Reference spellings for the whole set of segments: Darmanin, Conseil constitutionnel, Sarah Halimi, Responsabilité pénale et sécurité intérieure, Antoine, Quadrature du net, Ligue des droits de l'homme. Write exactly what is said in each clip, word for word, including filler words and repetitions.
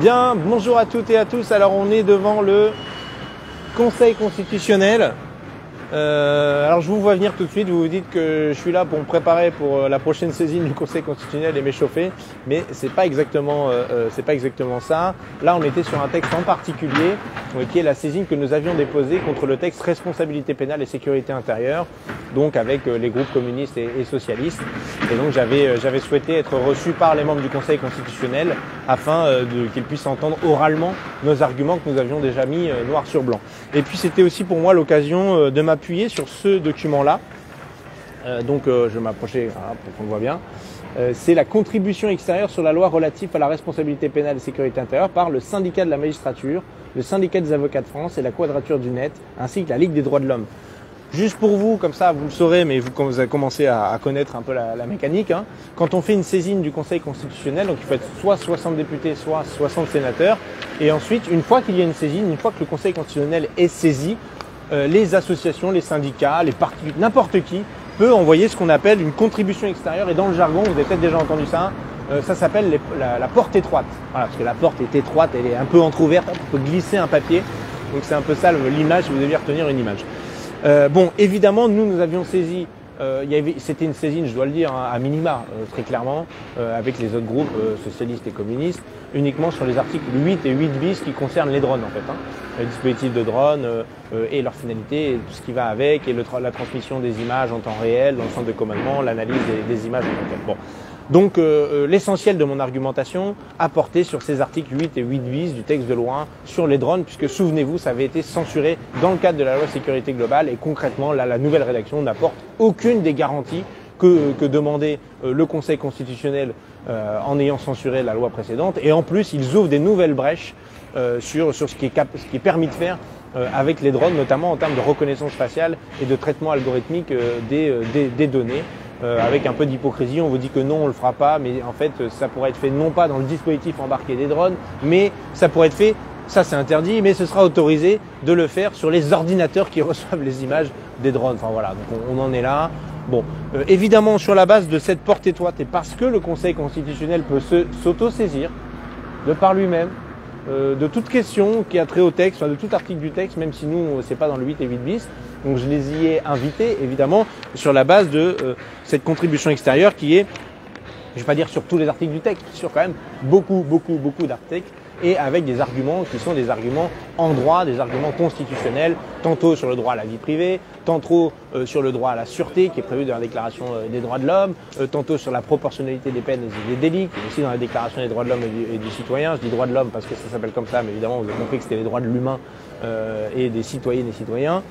Bien, bonjour à toutes et à tous. Alors on est devant le Conseil constitutionnel. Euh, alors je vous vois venir tout de suite, vous vous dites que je suis là pour me préparer pour la prochaine saisine du Conseil constitutionnel et m'échauffer, mais c'est pas exactement euh, c'est pas exactement ça. Là on était sur un texte en particulier euh, qui est la saisine que nous avions déposée contre le texte Responsabilité pénale et sécurité intérieure, donc avec euh, les groupes communistes et, et socialistes. Et donc j'avais euh, j'avais souhaité être reçu par les membres du Conseil constitutionnel afin euh, qu'ils puissent entendre oralement nos arguments que nous avions déjà mis euh, noir sur blanc. Et puis c'était aussi pour moi l'occasion euh, de ma appuyer sur ce document-là, euh, donc euh, je vais m'approcher hein, pour qu'on le voit bien, euh, c'est la contribution extérieure sur la loi relative à la responsabilité pénale et sécurité intérieure par le syndicat de la magistrature, le syndicat des avocats de France et la Quadrature du net, ainsi que la Ligue des droits de l'homme. Juste pour vous, comme ça vous le saurez, mais vous, vous avez commencé à, à connaître un peu la, la mécanique, hein. Quand on fait une saisine du Conseil constitutionnel, donc il faut être soit soixante députés, soit soixante sénateurs, et ensuite, une fois qu'il y a une saisine, une fois que le Conseil constitutionnel est saisi, Euh, les associations, les syndicats, les partis, n'importe qui peut envoyer ce qu'on appelle une contribution extérieure. Et dans le jargon, vous avez peut-être déjà entendu ça, euh, ça s'appelle la, la porte étroite. Voilà, parce que la porte est étroite, elle est un peu entrouverte, on peut glisser un papier. Donc c'est un peu ça l'image, si vous deviez retenir une image. Euh, bon, évidemment, nous, nous avions saisi, euh, c'était une saisine, je dois le dire, hein, à minima, euh, très clairement, euh, avec les autres groupes euh, socialistes et communistes, uniquement sur les articles huit et huit bis qui concernent les drones en fait, hein. Les dispositifs de drones euh, et leur finalité, et tout ce qui va avec, et le tra la transmission des images en temps réel dans le centre de commandement, l'analyse des, des images en temps réel. Bon. Donc euh, l'essentiel de mon argumentation a porté sur ces articles huit et huit bis du texte de loi sur les drones, puisque souvenez-vous, ça avait été censuré dans le cadre de la loi sécurité globale, et concrètement, là, la nouvelle rédaction n'apporte aucune des garanties Que, que demandait euh, le Conseil constitutionnel euh, en ayant censuré la loi précédente. Et en plus, ils ouvrent des nouvelles brèches euh, sur, sur ce, qui est cap ce qui est permis de faire euh, avec les drones, notamment en termes de reconnaissance faciale et de traitement algorithmique euh, des, euh, des, des données. Euh, avec un peu d'hypocrisie, on vous dit que non, on le fera pas, mais en fait, ça pourrait être fait non pas dans le dispositif embarqué des drones, mais ça pourrait être fait, ça c'est interdit, mais ce sera autorisé de le faire sur les ordinateurs qui reçoivent les images des drones. Enfin voilà, donc on, on en est là. Bon, euh, évidemment, sur la base de cette porte étroite, et parce que le Conseil constitutionnel peut s'auto-saisir de par lui-même, euh, de toute question qui a trait au texte, enfin, de tout article du texte, même si nous, c'est pas dans le huit et huit bis, donc je les y ai invités, évidemment, sur la base de euh, cette contribution extérieure qui est, je vais pas dire sur tous les articles du texte, sur quand même beaucoup, beaucoup, beaucoup d'articles, et avec des arguments qui sont des arguments en droit, des arguments constitutionnels, tantôt sur le droit à la vie privée, tantôt euh, sur le droit à la sûreté qui est prévu dans la Déclaration euh, des droits de l'homme, euh, tantôt sur la proportionnalité des peines et des délits, qui est aussi dans la Déclaration des droits de l'homme et, et du citoyen. Je dis droits de l'homme parce que ça s'appelle comme ça, mais évidemment vous avez compris que c'était les droits de l'humain euh, et des citoyennes et des citoyens.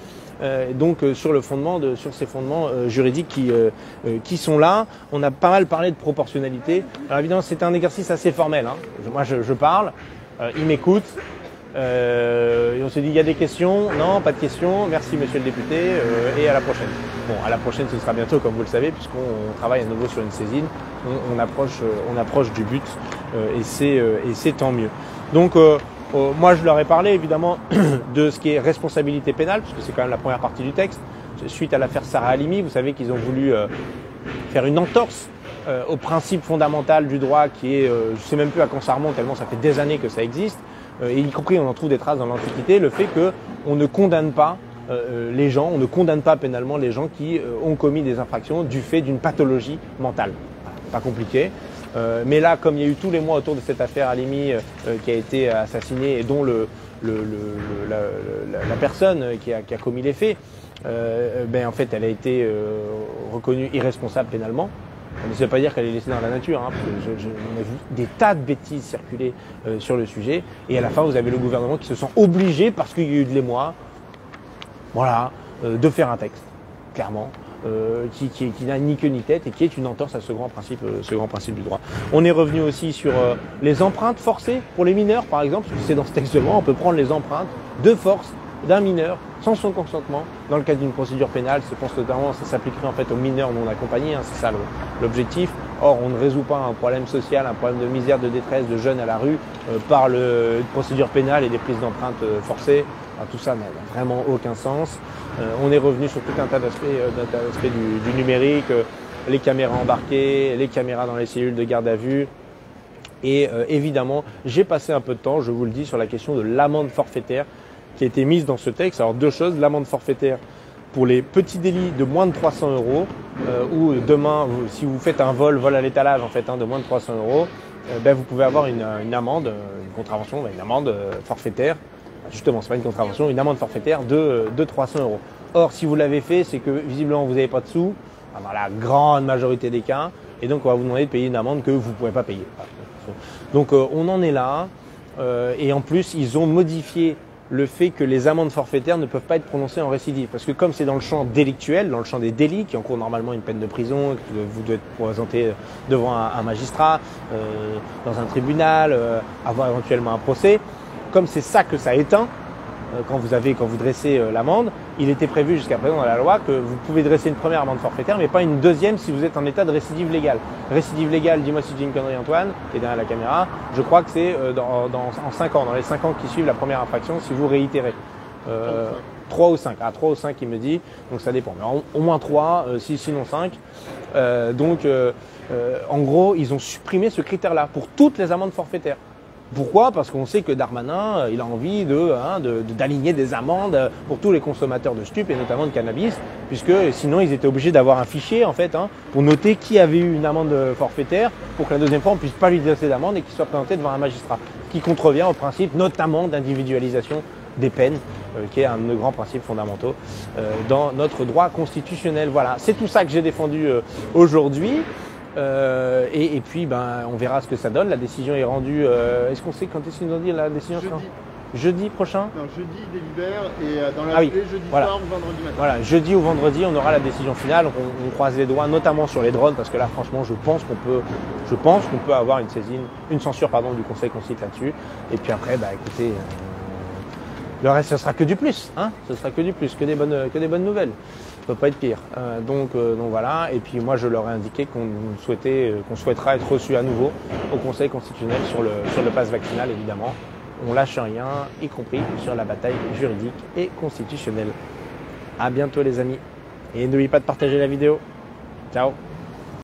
Euh, donc euh, sur le fondement de, sur ces fondements euh, juridiques qui, euh, euh, qui sont là, on a pas mal parlé de proportionnalité. Alors évidemment c'est un exercice assez formel, hein. Moi je, je parle. Euh, il m'écoute, euh, et on se dit il y a des questions, non, pas de questions, merci monsieur le député, euh, et à la prochaine. Bon, à la prochaine ce sera bientôt comme vous le savez, puisqu'on travaille à nouveau sur une saisine, on, on, approche, euh, on approche du but, euh, et c'est euh, tant mieux. Donc euh, euh, moi je leur ai parlé évidemment de ce qui est responsabilité pénale, puisque c'est quand même la première partie du texte, suite à l'affaire Sarah Halimi, vous savez qu'ils ont voulu euh, faire une entorse Euh, au principe fondamental du droit qui est, euh, je sais même plus à quand ça remonte tellement ça fait des années que ça existe, euh, et y compris on en trouve des traces dans l'Antiquité, le fait que on ne condamne pas euh, les gens, on ne condamne pas pénalement les gens qui euh, ont commis des infractions du fait d'une pathologie mentale. Pas compliqué. Euh, mais là, comme il y a eu tous les mois autour de cette affaire Halimi euh, qui a été assassinée et dont le, le, le, le, la, la, la personne qui a, qui a commis les faits, euh, ben en fait elle a été euh, reconnue irresponsable pénalement. Ça ne veut pas dire qu'elle est laissée dans la nature, hein, parce que je, je, on a vu des tas de bêtises circuler euh, sur le sujet. Et à la fin, vous avez le gouvernement qui se sent obligé, parce qu'il y a eu de l'émoi, voilà, euh, de faire un texte, clairement, euh, qui, qui, qui n'a ni queue ni tête et qui est une entorse à ce grand principe, euh, ce grand principe du droit. On est revenu aussi sur euh, les empreintes forcées pour les mineurs, par exemple, parce que c'est dans ce texte de loi, on peut prendre les empreintes de force d'un mineur sans son consentement dans le cadre d'une procédure pénale. Je pense notamment ça s'appliquerait en fait aux mineurs non accompagnés, hein, c'est ça l'objectif. Or on ne résout pas un problème social, un problème de misère, de détresse, de jeunes à la rue euh, par le, une procédure pénale et des prises d'empreintes euh, forcées. Enfin, tout ça n'a vraiment aucun sens. Euh, on est revenu sur tout un tas d'aspects euh, du, du numérique, euh, les caméras embarquées, les caméras dans les cellules de garde à vue, Et euh, évidemment, j'ai passé un peu de temps, je vous le dis, sur la question de l'amende forfaitaire qui a été mise dans ce texte. Alors deux choses, l'amende forfaitaire pour les petits délits de moins de trois cents euros, euh, ou demain, si vous faites un vol, vol à l'étalage en fait, hein, de moins de trois cents euros, euh, ben, vous pouvez avoir une, une amende, une contravention, une amende forfaitaire, justement, c'est pas une contravention, une amende forfaitaire de, de trois cents euros. Or, si vous l'avez fait, c'est que visiblement vous n'avez pas de sous, dans la grande majorité des cas, et donc on va vous demander de payer une amende que vous ne pouvez pas payer. Donc euh, on en est là, euh, et en plus ils ont modifié le fait que les amendes forfaitaires ne peuvent pas être prononcées en récidive, parce que comme c'est dans le champ délictuel, dans le champ des délits qui encourent normalement une peine de prison, que vous devez être présenté devant un, un magistrat, euh, dans un tribunal, euh, avoir éventuellement un procès, comme c'est ça que ça éteint, euh, quand vous avez, quand vous dressez euh, l'amende, il était prévu jusqu'à présent dans la loi que vous pouvez dresser une première amende forfaitaire, mais pas une deuxième si vous êtes en état de récidive légale. Récidive légale, dis-moi si tu dis une connerie Antoine, qui est derrière la caméra, je crois que c'est euh, dans, dans, en cinq ans, dans les cinq ans qui suivent la première infraction, si vous réitérez. Euh, trois ou cinq. Ah, trois ou cinq, il me dit, donc ça dépend. Mais en, au moins trois, euh, sinon cinq. Euh, donc, euh, euh, en gros, ils ont supprimé ce critère-là pour toutes les amendes forfaitaires. Pourquoi? Parce qu'on sait que Darmanin, il a envie de, hein, de, de, d'aligner des amendes pour tous les consommateurs de stupes et notamment de cannabis, puisque sinon ils étaient obligés d'avoir un fichier en fait, hein, pour noter qui avait eu une amende forfaitaire pour que la deuxième fois on puisse pas lui dresser d'amende et qu'il soit présenté devant un magistrat, ce qui contrevient au principe notamment d'individualisation des peines, euh, qui est un de nos grands principes fondamentaux euh, dans notre droit constitutionnel. Voilà, c'est tout ça que j'ai défendu euh, aujourd'hui. Euh, et, et puis, ben, on verra ce que ça donne. La décision est rendue. Euh, Est-ce qu'on sait quand est-ce qu'ils ont dit la décision? Jeudi. Jeudi prochain. Non, jeudi ils délibèrent et euh, dans la ah oui. jeudi voilà. soir ou vendredi matin. Voilà, jeudi ou vendredi, on aura la décision finale. On, on croise les doigts, notamment sur les drones, parce que là, franchement, je pense qu'on peut, je pense qu'on peut avoir une saisine, une censure, pardon, du Conseil constitutionnel là-dessus. Et puis après, bah, écoutez. Euh, Le reste, ce sera que du plus, hein. Ce sera que du plus, que des bonnes, que des bonnes nouvelles. Ça peut pas être pire. Euh, donc, euh, donc voilà. Et puis moi, je leur ai indiqué qu'on souhaitait, qu'on souhaitera être reçu à nouveau au Conseil constitutionnel sur le sur le pass vaccinal, évidemment. On lâche rien, y compris sur la bataille juridique et constitutionnelle. À bientôt, les amis. Et n'oubliez pas de partager la vidéo. Ciao.